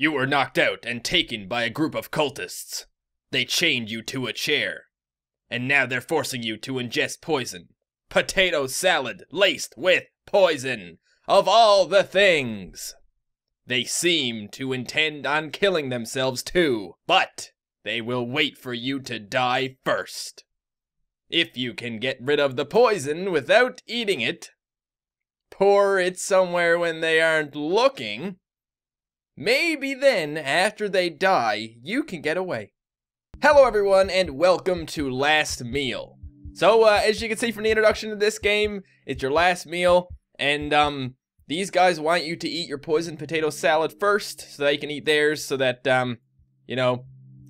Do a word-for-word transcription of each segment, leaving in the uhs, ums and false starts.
You were knocked out and taken by a group of cultists. They chained you to a chair. And now they're forcing you to ingest poison. Potato salad laced with poison, of all the things. They seem to intend on killing themselves too, but they will wait for you to die first. If you can get rid of the poison without eating it, pour it somewhere when they aren't looking, maybe then, after they die, you can get away. Hello everyone, and welcome to Last Meal. So, uh, as you can see from the introduction to this game, it's your last meal, and, um, these guys want you to eat your poisoned potato salad first, so they can eat theirs, so that, um, you know,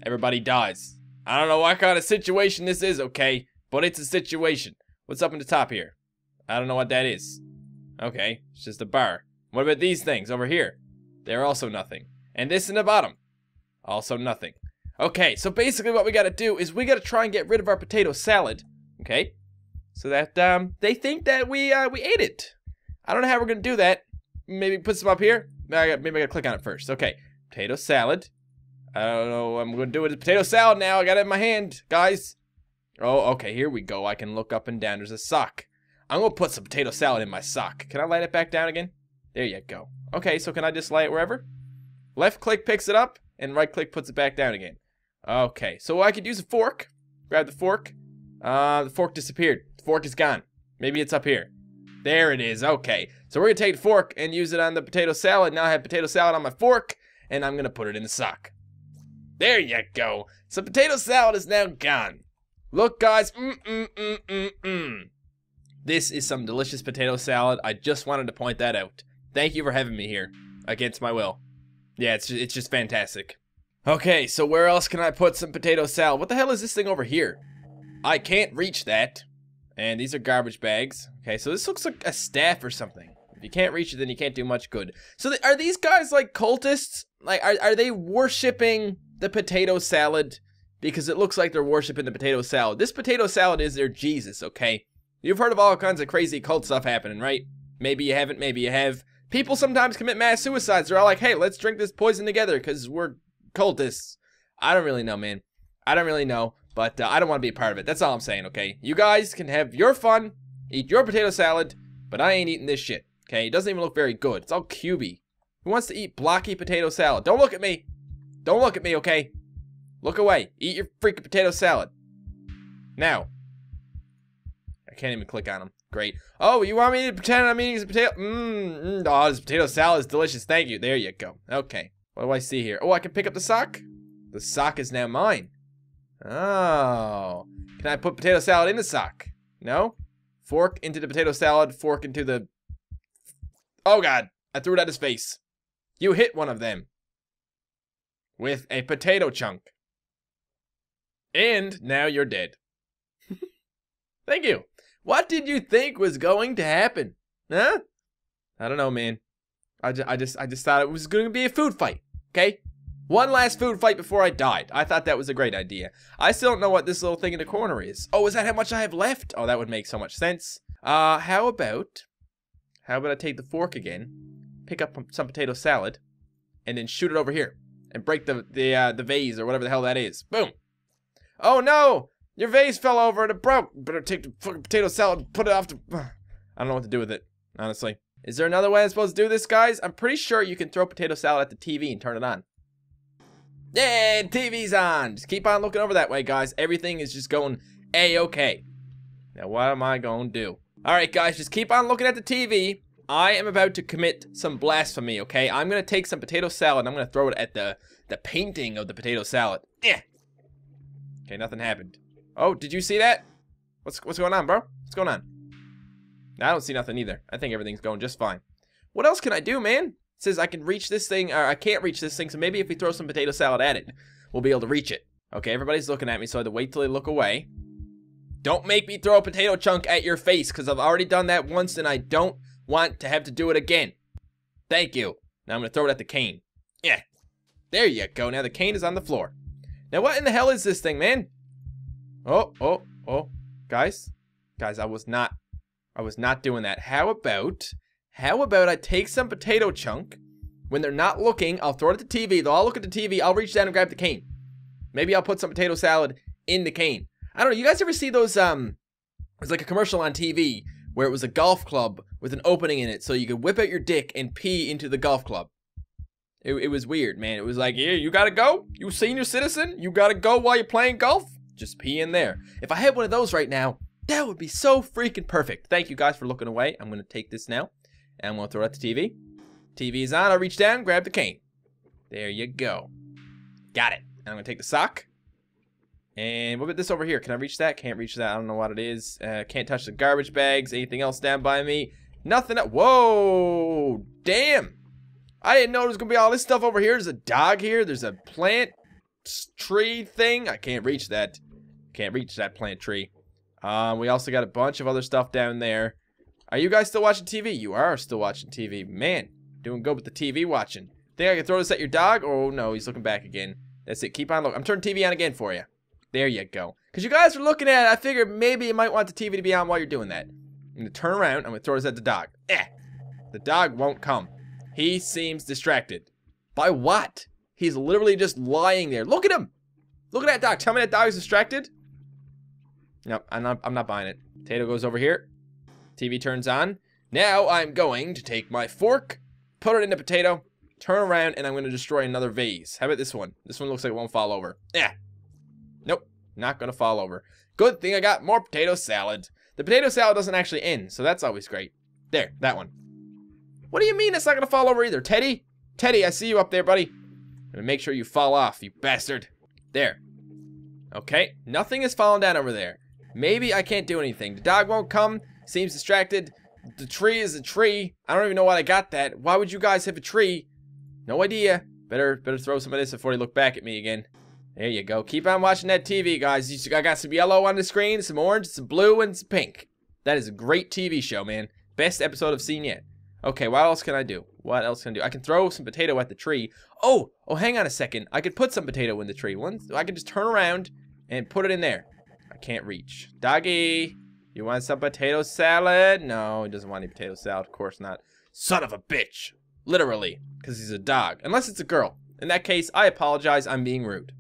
everybody dies. I don't know what kind of situation this is, okay, but it's a situation. What's up in the top here? I don't know what that is. Okay, it's just a bar. What about these things over here? They're also nothing. And this in the bottom, also nothing. Okay, so basically what we gotta do is we gotta try and get rid of our potato salad, okay? So that, um, they think that we, uh, we ate it. I don't know how we're gonna do that. Maybe put some up here? Maybe I gotta, maybe I gotta click on it first. Okay, potato salad. I don't know what I'm gonna do with the potato salad now. I got it in my hand, guys. Oh, okay, here we go. I can look up and down. There's a sock. I'm gonna put some potato salad in my sock. Can I light it back down again? There you go. Okay, so can I just lay it wherever? Left click picks it up, and right click puts it back down again. Okay, so I could use a fork. Grab the fork. Uh, the fork disappeared. The fork is gone. Maybe it's up here. There it is. Okay, so we're gonna take the fork and use it on the potato salad. Now I have potato salad on my fork, and I'm gonna put it in the sock. There you go. So potato salad is now gone. Look, guys. Mm mm mm mm mm. This is some delicious potato salad. I just wanted to point that out. Thank you for having me here, against my will. Yeah, it's just, it's just fantastic. Okay, so where else can I put some potato salad? What the hell is this thing over here? I can't reach that. And these are garbage bags. Okay, so this looks like a staff or something. If you can't reach it, then you can't do much good. So th- are these guys like cultists? Like, are, are they worshipping the potato salad? Because it looks like they're worshipping the potato salad. This potato salad is their Jesus, okay? You've heard of all kinds of crazy cult stuff happening, right? Maybe you haven't, maybe you have. People sometimes commit mass suicides. They're all like, hey, let's drink this poison together because we're cultists. I don't really know, man. I don't really know, but uh, I don't want to be a part of it. That's all I'm saying, okay? You guys can have your fun, eat your potato salad, but I ain't eating this shit, okay? It doesn't even look very good. It's all cubey. Who wants to eat blocky potato salad? Don't look at me. Don't look at me, okay? Look away. Eat your freaking potato salad. Now. I can't even click on them. Great. Oh, you want me to pretend I'm eating some potato? Mmm. Mm, oh, this potato salad is delicious. Thank you. There you go. Okay. What do I see here? Oh, I can pick up the sock? The sock is now mine. Oh. Can I put potato salad in the sock? No? Fork into the potato salad. Fork into the... Oh, God. I threw it at his face. You hit one of them. With a potato chunk. And now you're dead. Thank you. What did you think was going to happen? Huh? I don't know, man. I, ju I just I just thought it was going to be a food fight, okay? One last food fight before I died. I thought that was a great idea. I still don't know what this little thing in the corner is. Oh, is that how much I have left? Oh, that would make so much sense. Uh, how about... How about I take the fork again, pick up some potato salad, and then shoot it over here, and break the, the, uh, the vase or whatever the hell that is. Boom. Oh, no! Your vase fell over and it broke. Better take the fucking potato salad and put it off the... I don't know what to do with it, honestly. Is there another way I'm supposed to do this, guys? I'm pretty sure you can throw potato salad at the T V and turn it on. Yeah, T V's on. Just keep on looking over that way, guys. Everything is just going A-okay. Now, what am I going to do? All right, guys, just keep on looking at the T V. I am about to commit some blasphemy, okay? I'm going to take some potato salad and I'm going to throw it at the, the painting of the potato salad. Yeah. Okay, nothing happened. Oh, did you see that? What's what's going on, bro? What's going on? I don't see nothing either. I think everything's going just fine. What else can I do, man? It says I can reach this thing, or I can't reach this thing, so maybe if we throw some potato salad at it, we'll be able to reach it. Okay, everybody's looking at me, so I have to wait till they look away. Don't make me throw a potato chunk at your face, because I've already done that once, and I don't want to have to do it again. Thank you. Now I'm going to throw it at the cane. Yeah. There you go. Now the cane is on the floor. Now what in the hell is this thing, man? Oh, oh, oh, guys, guys, I was not, I was not doing that. How about, how about I take some potato chunk, When they're not looking, I'll throw it at the T V. They'll all look at the T V. I'll reach down and grab the cane. Maybe I'll put some potato salad in the cane. I don't know. You guys ever see those? Um, it was like a commercial on T V where it was a golf club with an opening in it, so you could whip out your dick and pee into the golf club. It, it was weird, man. It was like, yeah, you gotta go. You senior citizen, you gotta go while you're playing golf. Just pee in there. If I had one of those right now, that would be so freaking perfect. Thank you guys for looking away. I'm gonna take this now, and I'm gonna throw it at the T V. T V is on. I'll reach down, grab the cane. There you go. Got it. And I'm gonna take the sock. And what about this over here? Can I reach that? Can't reach that. I don't know what it is. Uh, can't touch the garbage bags. Anything else down by me? Nothing. Whoa! Damn! I didn't know there was gonna be all this stuff over here. There's a dog here. There's a plant tree thing. I can't reach that. Can't reach that plant tree. Um, we also got a bunch of other stuff down there. Are you guys still watching T V? You are still watching T V. Man, doing good with the T V watching. Think I can throw this at your dog? Oh no, he's looking back again. That's it. Keep on looking. I'm turning T V on again for you. There you go. Because you guys were looking at it, I figured maybe you might want the T V to be on while you're doing that. I'm going to turn around. I'm going to throw this at the dog. Eh. The dog won't come. He seems distracted. By what? He's literally just lying there. Look at him. Look at that dog. Tell me that dog is distracted. Nope, I'm not, I'm not buying it. Potato goes over here. T V turns on. Now I'm going to take my fork, put it in the potato, turn around, and I'm going to destroy another vase. How about this one? This one looks like it won't fall over. Eh. Nope, not gonna fall over. Good thing I got more potato salad. The potato salad doesn't actually end, so that's always great. There, that one. What do you mean it's not gonna fall over either, Teddy? Teddy, I see you up there, buddy. I'm gonna make sure you fall off, you bastard. There. Okay, nothing is falling down over there. Maybe I can't do anything. The dog won't come, seems distracted. The tree is a tree. I don't even know why I got that. Why would you guys have a tree? No idea. Better, better throw some of this before they look back at me again. There you go. Keep on watching that T V, guys. I got some yellow on the screen, some orange, some blue, and some pink. That is a great T V show, man. Best episode I've seen yet. Okay, what else can I do? What else can I do? I can throw some potato at the tree. Oh, oh, hang on a second. I could put some potato in the tree. One, I can just turn around and put it in there. I can't reach. Doggy, you want some potato salad? No, he doesn't want any potato salad. Of course not. Son of a bitch. Literally, because he's a dog. Unless it's a girl. In that case, I apologize. I'm being rude.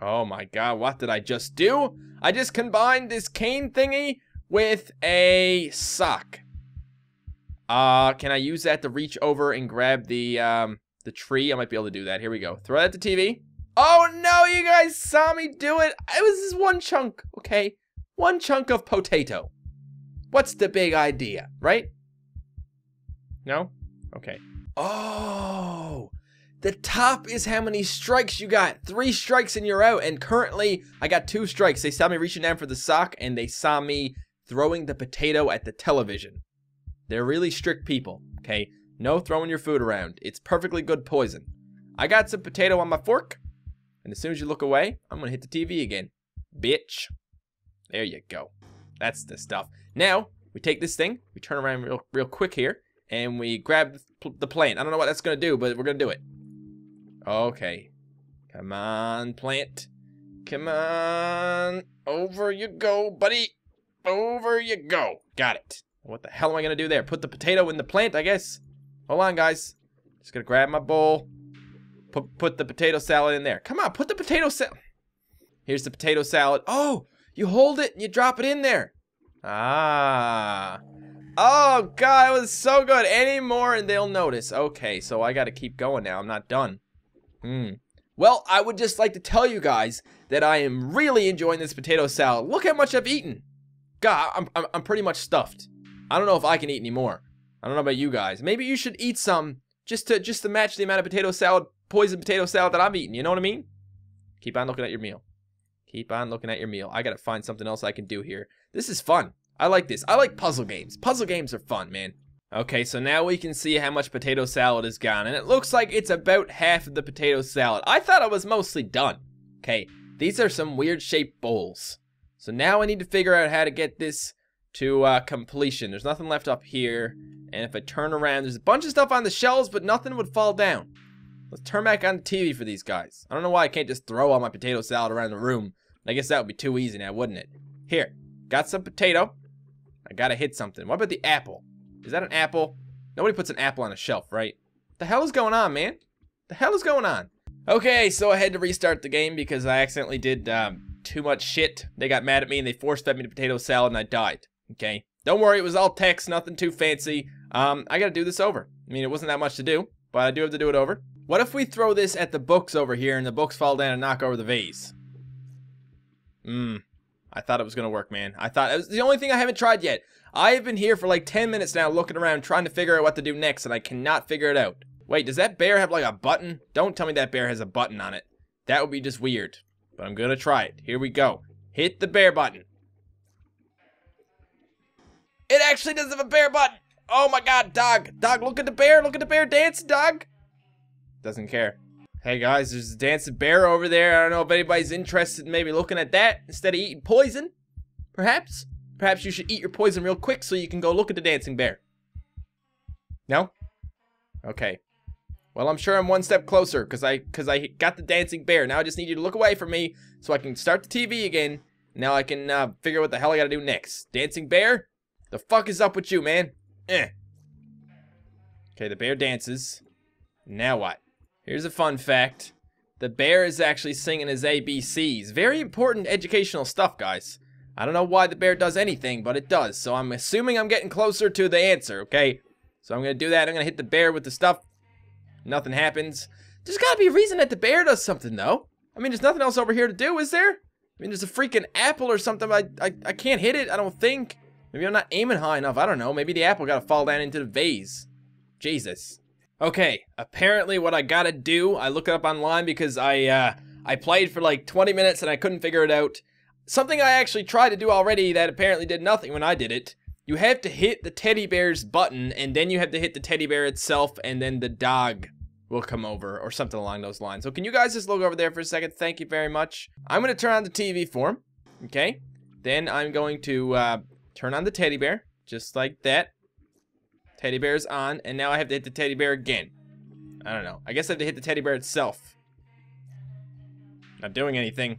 Oh my god, what did I just do? I just combined this cane thingy with a sock. Uh, can I use that to reach over and grab the um, the tree? I might be able to do that. Here we go. Throw that at the T V. Oh no, you guys saw me do it. It was just one chunk, okay? One chunk of potato. What's the big idea, right? No? Okay. Oh! The top is how many strikes you got. Three strikes and you're out. And currently, I got two strikes. They saw me reaching down for the sock, and they saw me throwing the potato at the television. They're really strict people, okay? No throwing your food around. It's perfectly good poison. I got some potato on my fork, and as soon as you look away, I'm going to hit the T V again. Bitch. There you go. That's the stuff. Now, we take this thing. We turn around real, real quick here, and we grab the plant. I don't know what that's going to do, but we're going to do it. Okay. Come on, plant. Come on. Over you go, buddy. Over you go. Got it. What the hell am I going to do there? Put the potato in the plant, I guess. Hold on, guys. Just going to grab my bowl. Put, put the potato salad in there. Come on, put the potato salad. Here's the potato salad. Oh, you hold it and you drop it in there. Ah. Oh, God, it was so good. Any more and they'll notice. Okay, so I got to keep going now. I'm not done. Hmm. Well, I would just like to tell you guys that I am really enjoying this potato salad. Look how much I've eaten. God, I'm, I'm, I'm pretty much stuffed. I don't know if I can eat any more. I don't know about you guys. Maybe you should eat some just to just to match the amount of potato salad, poison potato salad that I'm eating. You know what I mean? Keep on looking at your meal. Keep on looking at your meal. I got to find something else I can do here. This is fun. I like this. I like puzzle games. Puzzle games are fun, man. Okay, so now we can see how much potato salad is gone, and it looks like it's about half of the potato salad. I thought I was mostly done. Okay, these are some weird shaped bowls. So now I need to figure out how to get this to uh, completion. There's nothing left up here, and if I turn around, there's a bunch of stuff on the shelves, but nothing would fall down. Let's turn back on the T V for these guys. I don't know why I can't just throw all my potato salad around the room. I guess that would be too easy now, wouldn't it? Here, got some potato. I gotta hit something. What about the apple? Is that an apple? Nobody puts an apple on a shelf, right? What the hell is going on, man? What the hell is going on? Okay, so I had to restart the game because I accidentally did um, too much shit. They got mad at me and they forced fed me the potato salad and I died. Okay, don't worry, it was all text, nothing too fancy. Um, I gotta do this over. I mean, it wasn't that much to do, but I do have to do it over. What if we throw this at the books over here and the books fall down and knock over the vase? Mmm. I thought it was gonna work, man. I thought it was the only thing I haven't tried yet. I have been here for like ten minutes now looking around trying to figure out what to do next and I cannot figure it out. Wait, does that bear have like a button? Don't tell me that bear has a button on it. That would be just weird. But I'm gonna try it. Here we go. Hit the bear button. It actually does have a bear button. Oh my god, dog. Dog, look at the bear. Look at the bear dancing, dog. Doesn't care. Hey guys, there's a dancing bear over there. I don't know if anybody's interested in maybe looking at that instead of eating poison. Perhaps? Perhaps you should eat your poison real quick so you can go look at the dancing bear. No? Okay. Well, I'm sure I'm one step closer because I because I got the dancing bear. Now I just need you to look away from me so I can start the T V again. Now I can uh, figure out what the hell I gotta do next. Dancing bear? The fuck is up with you, man? Eh. Okay, the bear dances. Now what? Here's a fun fact. The bear is actually singing his A B Cs. Very important educational stuff, guys. I don't know why the bear does anything, but it does. So I'm assuming I'm getting closer to the answer, okay? So I'm gonna do that. I'm gonna hit the bear with the stuff. Nothing happens. There's gotta be a reason that the bear does something, though. I mean, there's nothing else over here to do, is there? I mean, there's a freaking apple or something. I, I, I can't hit it, I don't think. Maybe I'm not aiming high enough. I don't know. Maybe the apple gotta fall down into the vase. Jesus. Okay, apparently what I gotta do, I look it up online because I uh, I played for like twenty minutes and I couldn't figure it out. Something I actually tried to do already that apparently did nothing when I did it. You have to hit the teddy bear's button and then you have to hit the teddy bear itself and then the dog will come over or something along those lines. So can you guys just look over there for a second? Thank you very much. I'm gonna turn on the T V for him, okay? Then I'm going to uh, turn on the teddy bear, just like that. Teddy bear's on, and now I have to hit the teddy bear again. I don't know. I guess I have to hit the teddy bear itself. Not doing anything.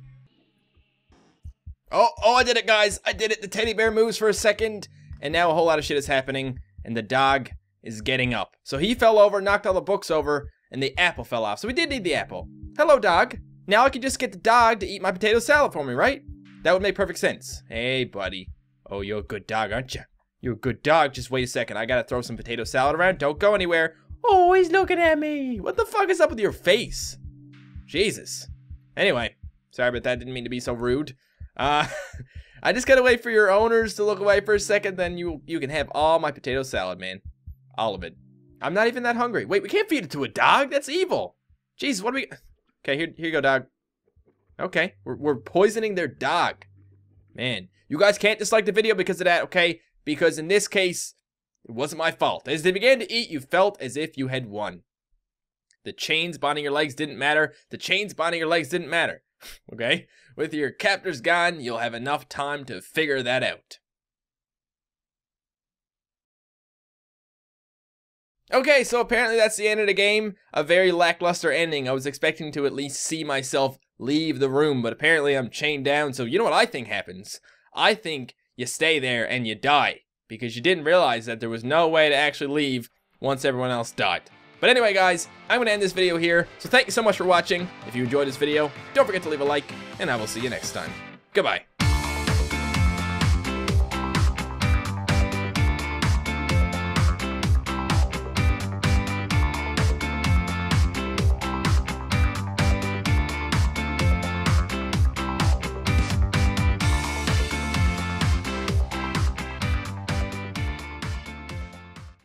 Oh, oh, I did it, guys. I did it. The teddy bear moves for a second, and now a whole lot of shit is happening, and the dog is getting up. So he fell over, knocked all the books over, and the apple fell off. So we did need the apple. Hello, dog. Now I can just get the dog to eat my potato salad for me, right? That would make perfect sense. Hey, buddy. Oh, you're a good dog, aren't you? You're a good dog. Just wait a second. I gotta throw some potato salad around. Don't go anywhere. Oh, he's looking at me. What the fuck is up with your face? Jesus. Anyway, sorry about that. Didn't mean to be so rude. Uh, I just gotta wait for your owners to look away for a second. Then you you can have all my potato salad, man. All of it. I'm not even that hungry. Wait, we can't feed it to a dog. That's evil. Jesus, what do we... Okay, here, here you go, dog. Okay, we're, we're poisoning their dog. Man, you guys can't dislike the video because of that, okay? Because in this case, it wasn't my fault. As they began to eat, you felt as if you had won. The chains binding your legs didn't matter. The chains binding your legs didn't matter. Okay? With your captors gone, you'll have enough time to figure that out. Okay, so apparently that's the end of the game. A very lackluster ending. I was expecting to at least see myself leave the room, but apparently I'm chained down. So you know what I think happens? I think... you stay there and you die because you didn't realize that there was no way to actually leave once everyone else died. But anyway, guys, I'm gonna end this video here. So thank you so much for watching. If you enjoyed this video, don't forget to leave a like and I will see you next time. Goodbye.